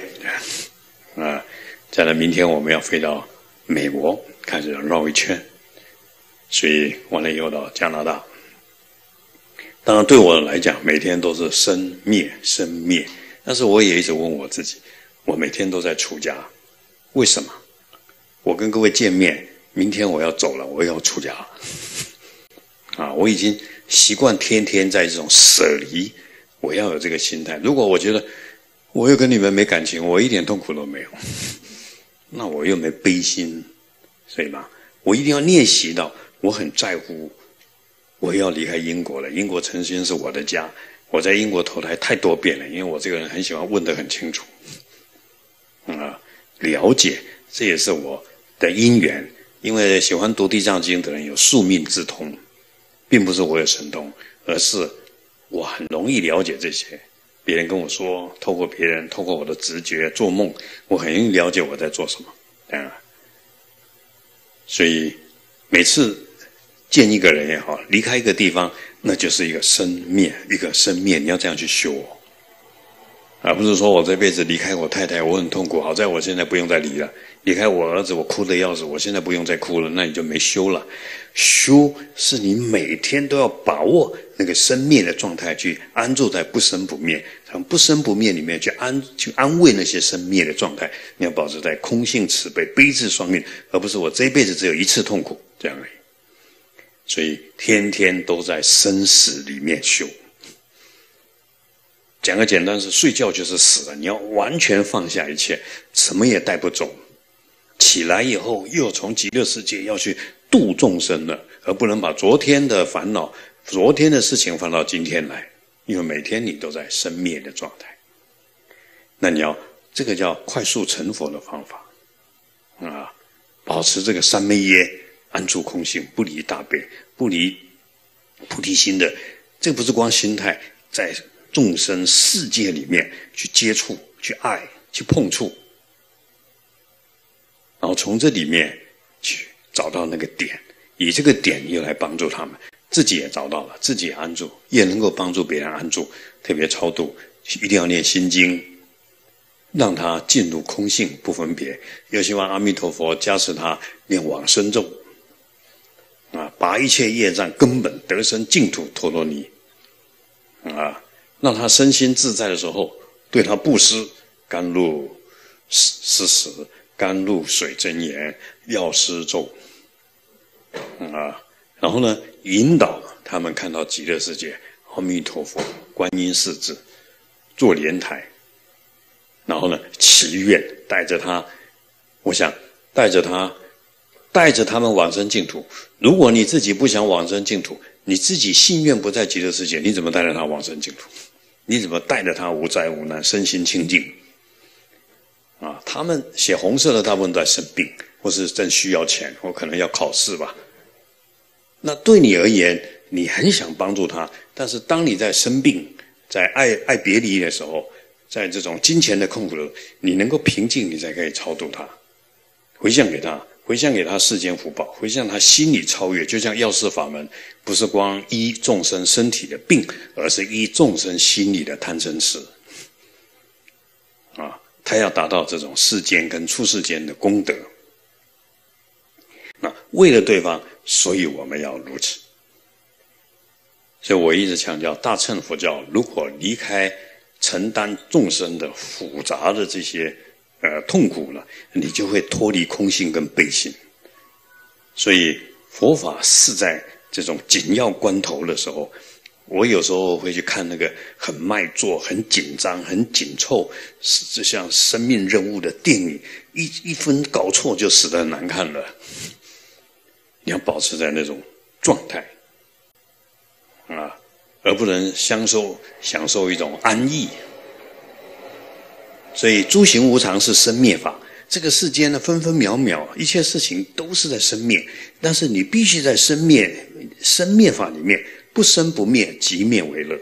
啊！再来，明天我们要飞到美国，开始绕一圈，所以完了以后到加拿大。当然，对我来讲，每天都是生灭生灭，但是我也一直问我自己：我每天都在出家，为什么？我跟各位见面，明天我要走了，我要出家了啊！我已经习惯天天在这种舍离，我要有这个心态。如果我觉得我又跟你们没感情，我一点痛苦都没有，那我又没悲心，所以嘛，我一定要练习到我很在乎。我要离开英国了，英国曾经是我的家，我在英国投胎太多遍了，因为我这个人很喜欢问得很清楚啊，了解，这也是我的因缘。因为喜欢读地藏经的人有宿命之通。并不是我有神通，而是我很容易了解这些。别人跟我说，透过别人，透过我的直觉、做梦，我很容易了解我在做什么。所以每次见一个人也好，离开一个地方，那就是一个生灭，一个生灭，你要这样去修。而不是说我这辈子离开我太太我很痛苦，好在我现在不用再离了，离开我儿子我哭得要死，我现在不用再哭了，那你就没修了。修是你每天都要把握那个生灭的状态，去安住在不生不灭，从不生不灭里面去安慰那些生灭的状态。你要保持在空性慈悲悲智双运，而不是我这辈子只有一次痛苦这样而已。所以天天都在生死里面修。讲个简单，是睡觉就是死了，你要完全放下一切，什么也带不走。起来以后又从极乐世界要去度众生了，而不能把昨天的烦恼、昨天的事情放到今天来，因为每天你都在生灭的状态。那你要这个叫快速成佛的方法啊，保持这个三昧耶。安住空性，不离大悲，不离菩提心的，这不是光心态，在众生世界里面去接触、去爱、去碰触，然后从这里面去找到那个点，以这个点又来帮助他们，自己也找到了，自己也安住，也能够帮助别人安住。特别超度，一定要念心经，让他进入空性不分别，又希望阿弥陀佛加持他念往生咒。啊，拔一切业障根本，得生净土陀罗尼。啊，让他身心自在的时候，对他布施，甘露施食，甘露水真言，药师咒。啊，然后呢，引导他们看到极乐世界，阿弥陀佛，观音世子，坐莲台。然后呢，祈愿带着他，我想带着他。带着他们往生净土。如果你自己不想往生净土，你自己信愿不在极乐世界，你怎么带着他往生净土？你怎么带着他无灾无难，身心清净？啊，他们写红色的大部分在生病，或是正需要钱，或可能要考试吧。那对你而言，你很想帮助他，但是当你在生病、在爱别离的时候，在这种金钱的痛苦，你能够平静，你才可以超度他，回向给他。回向给他世间福报，回向他心理超越，就像药师法门，不是光医众生身体的病，而是医众生心理的贪嗔痴。啊，他要达到这种世间跟出世间的功德。那为了对方，所以我们要如此。所以我一直强调，大乘佛教如果离开承担众生的复杂的这些。痛苦了，你就会脱离空性跟悲心。所以佛法是在这种紧要关头的时候，我有时候会去看那个很卖座、很紧张、很紧凑，就像生命任务的电影，一分搞错就死得很难看了。你要保持在那种状态啊，而不能享受一种安逸。所以诸行无常是生灭法，这个世间呢，分分秒秒，一切事情都是在生灭，但是你必须在生灭法里面，不生不灭，即灭为乐。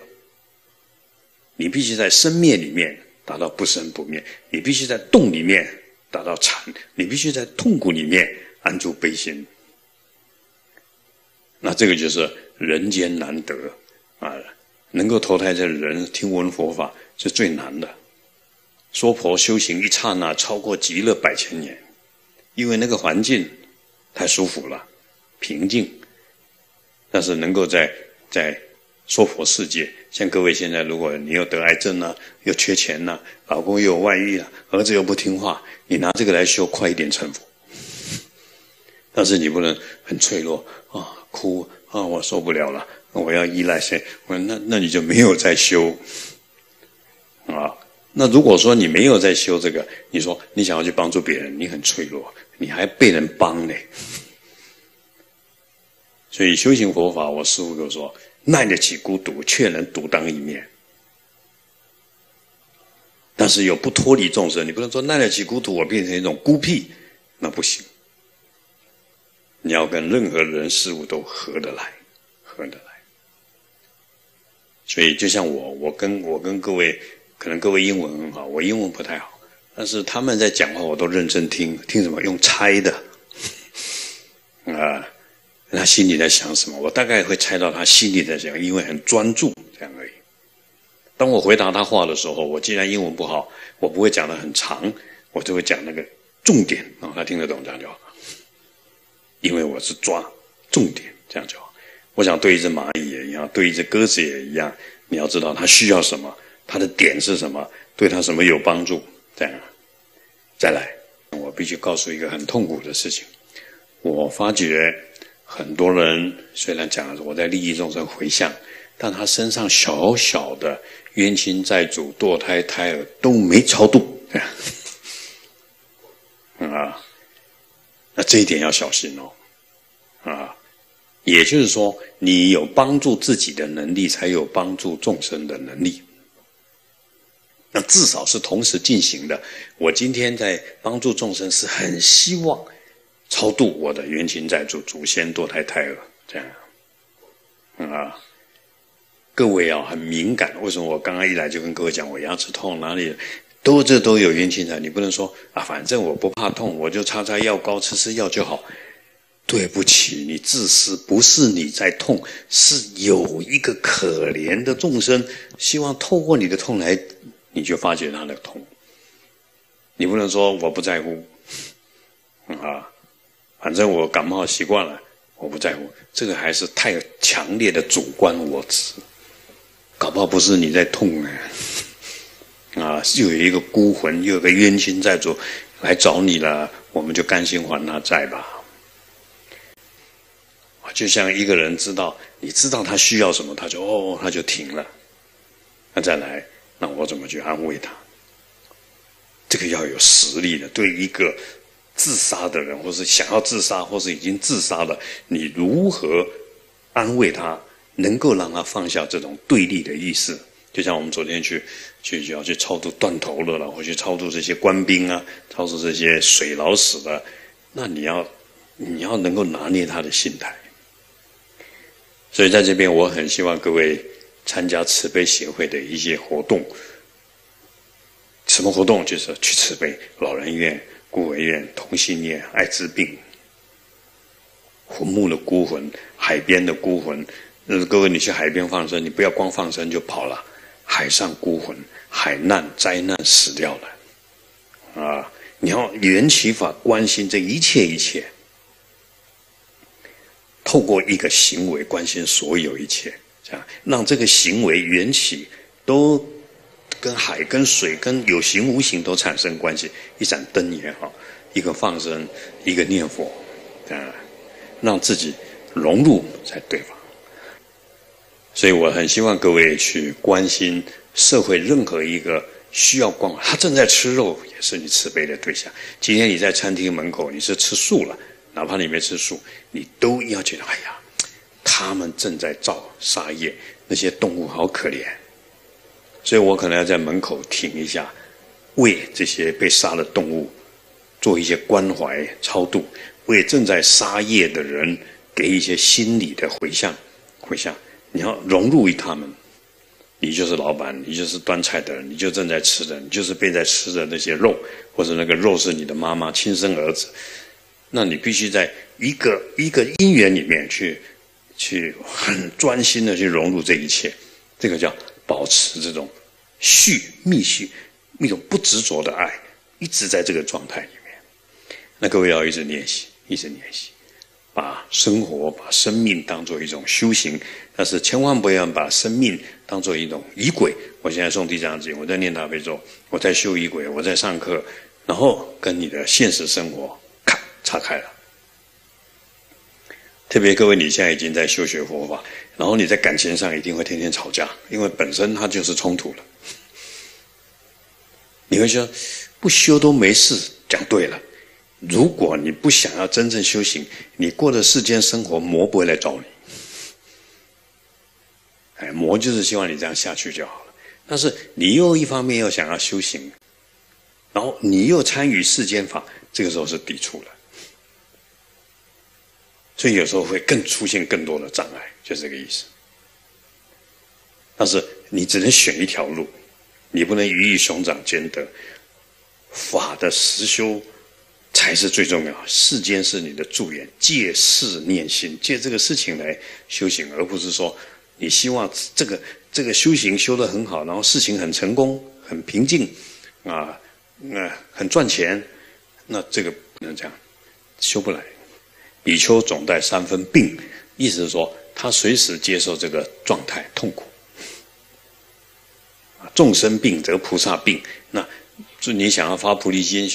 你必须在生灭里面达到不生不灭，你必须在动里面达到禅，你必须在痛苦里面安住悲心。那这个就是人间难得啊，能够投胎在人听闻佛法是最难的。娑婆修行一刹那超过极乐100,000年，因为那个环境太舒服了，平静。但是能够在娑婆世界，像各位现在，如果你又得癌症啊，又缺钱啊，老公又有外遇啊，儿子又不听话，你拿这个来修，快一点成佛。但是你不能很脆弱啊，哭啊，我受不了了，我要依赖谁？那你就没有在修啊。那如果说你没有在修这个，你说你想要去帮助别人，你很脆弱，你还被人帮呢。所以修行佛法，我师父就说，耐得起孤独，却能独当一面。但是又不脱离众生，你不能说耐得起孤独，我变成一种孤僻，那不行。你要跟任何人事物都合得来，合得来。所以就像我跟各位。可能各位英文很好，我英文不太好，但是他们在讲话我都认真听，听什么用猜的啊？他心里在想什么，我大概会猜到他心里在想，因为很专注这样而已。当我回答他话的时候，我既然英文不好，我不会讲得很长，我就会讲那个重点啊，他听得懂这样就好。因为我是抓重点，这样就好。我想对一只蚂蚁也一样，对一只鸽子也一样，你要知道它需要什么，它的点是什么，对它什么有帮助，这样。再来，我必须告诉一个很痛苦的事情，我发觉很多人虽然讲我在利益众生回向，但他身上小小的冤亲债主、堕胎、胎儿都没超度，啊，那这一点要小心哦，啊，也就是说，你有帮助自己的能力，才有帮助众生的能力，那至少是同时进行的。我今天在帮助众生，是很希望超度我的冤亲债主、祖先、堕胎、胎儿，这样，啊。各位啊，很敏感。为什么我刚刚一来就跟各位讲我牙齿痛哪里都这都有冤亲债？你不能说啊，反正我不怕痛，我就擦擦药膏、吃吃药就好。对不起，你自私，不是你在痛，是有一个可怜的众生希望透过你的痛来，你就发觉他的痛。你不能说我不在乎啊，反正我感冒习惯了，我不在乎。这个还是太强烈的主观我执。搞不好不是你在痛呢，啊，又有一个孤魂，又有个冤亲债主来找你了，我们就甘心还他债吧。就像一个人知道，你知道他需要什么，他就停了。那再来，那我怎么去安慰他？这个要有实力的。对一个自杀的人，或是想要自杀，或是已经自杀了，你如何安慰他？能够让他放下这种对立的意识，就像我们昨天去超度断头的了，或去超度这些官兵啊，超度这些水老死的，那你要能够拿捏他的心态。所以在这边，我很希望各位参加慈悲协会的一些活动。什么活动？就是去慈悲，老人院、孤儿院、同性恋、艾滋病、坟墓的孤魂、海边的孤魂。各位，你去海边放生，你不要光放生就跑了。海上孤魂、海难、灾难死掉了，啊！你要缘起法关心这一切，透过一个行为关心所有一切，这样让这个行为缘起都跟海、跟水、跟有形无形都产生关系。一盏灯也好，一个放生，一个念佛，啊，让自己融入在对方。所以我很希望各位去关心社会任何一个需要关怀，他正在吃肉也是你慈悲的对象。今天你在餐厅门口，你是吃素了，哪怕你没吃素，你都要觉得哎呀，他们正在造杀业，那些动物好可怜。所以我可能要在门口停一下，为这些被杀的动物做一些关怀超度，为正在杀业的人给一些心理的回向。你要融入于他们，你就是老板，你就是端菜的人，你就正在吃的，你就是被在吃的那些肉，或者那个肉是你的妈妈、亲生儿子，那你必须在一个因缘里面去很专心的去融入这一切，这个叫保持这种密续，一种不执着的爱，一直在这个状态里面。那各位要一直练习，一直练习。把生活、把生命当作一种修行，但是千万不要把生命当作一种仪轨。我现在诵地藏经，我在念大悲咒，我在修仪轨，我在上课，然后跟你的现实生活咔岔开了。特别各位，你现在已经在修学佛法，然后你在感情上一定会天天吵架，因为本身它就是冲突了。你会说不修都没事，讲对了。如果你不想要真正修行，你过的世间生活，魔不会来找你。哎，魔就是希望你这样下去就好了。但是你又一方面又想要修行，然后你又参与世间法，这个时候是抵触了。所以有时候会更出现更多的障碍，就是这个意思。但是你只能选一条路，你不能鱼与熊掌兼得。法的实修才是最重要，世间是你的助缘，借事念心，借这个事情来修行，而不是说你希望这个这个修行修得很好，然后事情很成功、很平静，啊，那很赚钱，那这个不能这样，修不来。比丘总带三分病，意思是说他随时接受这个状态痛苦。众生病则菩萨病，那你想要发菩提心。